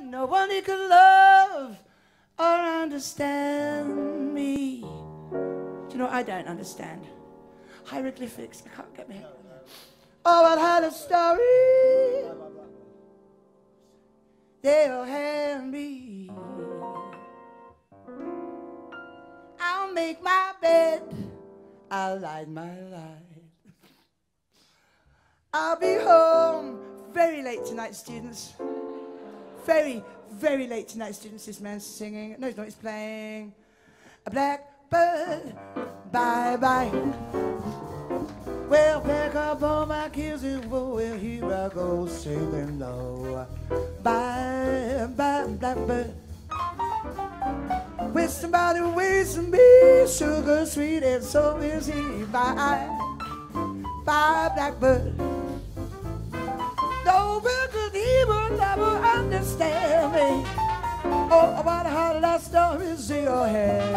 Nobody could love or understand me. Do you know, I don't understand hieroglyphics. I can't get me. Oh, I had a story they'll hand me. I'll make my bed, I'll light my light. I'll be home very late tonight, students. Very, very late tonight, students. This man's singing. No, he's not. He's playing. A blackbird, bye-bye. Well, pack up all my kids and woe. Well, here I go singing low. Bye-bye, blackbird. With somebody wasting me, sugar sweet and so is he. Bye, bye, blackbird. No one could even never understand me. Oh, about how that story zero had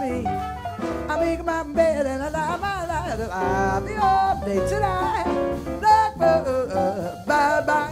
me. I make my bed and I light my light. I'll be all day tonight. Blackbird, bye-bye.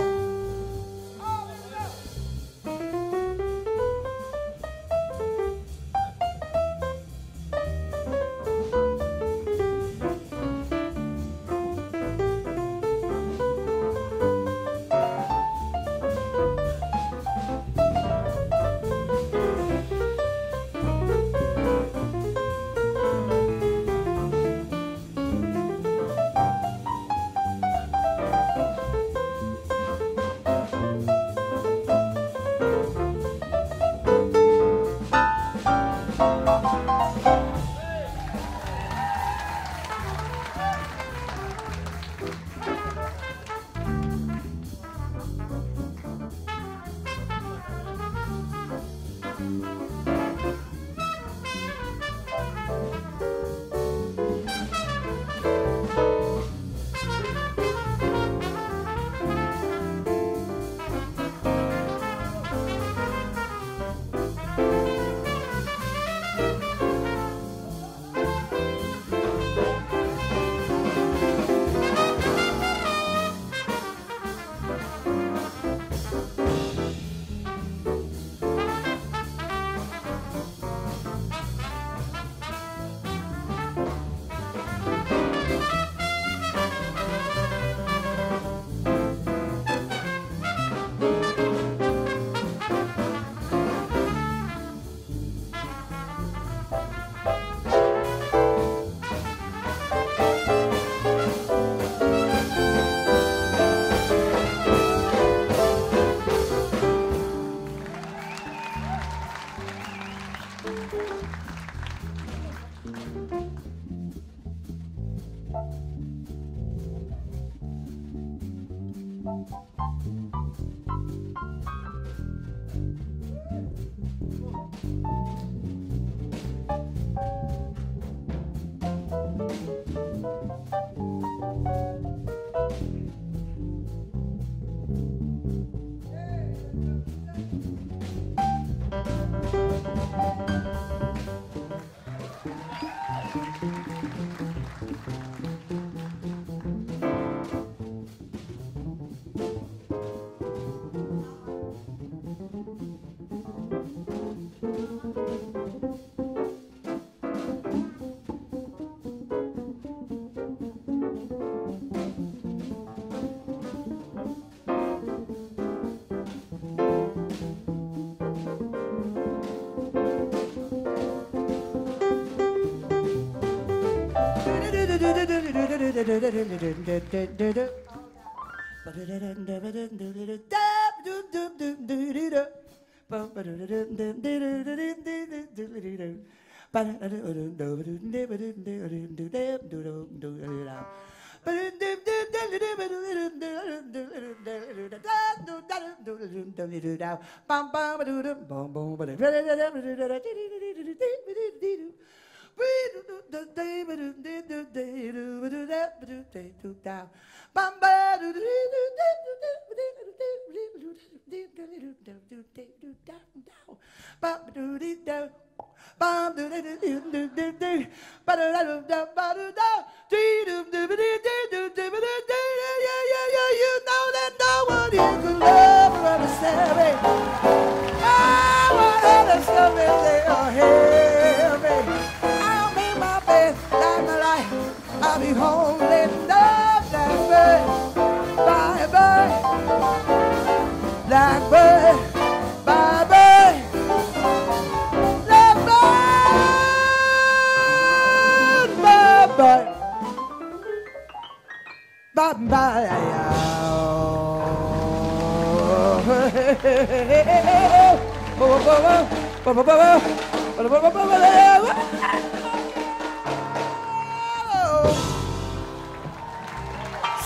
You know that no one you could love or understand.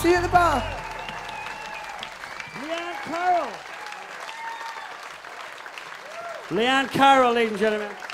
See you at the bar. Liane Carroll. Liane Carroll, ladies and gentlemen.